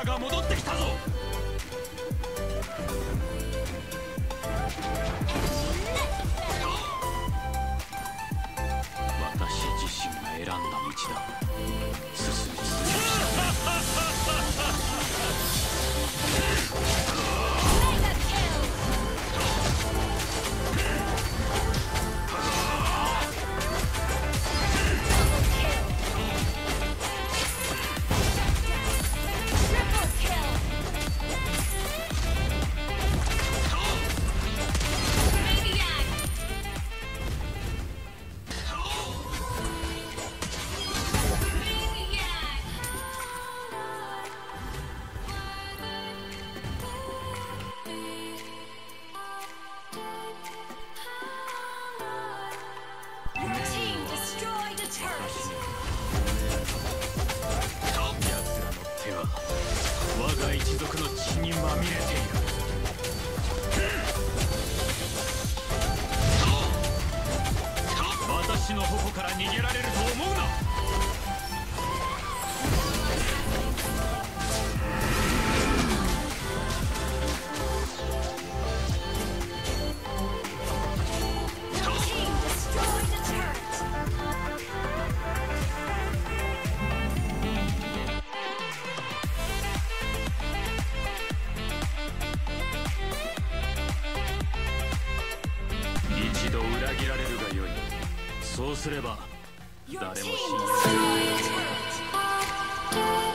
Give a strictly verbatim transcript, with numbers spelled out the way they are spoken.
ーが戻ってきたぞ。私自身が選んだ道だ。進み進みそうすれば誰も信じない。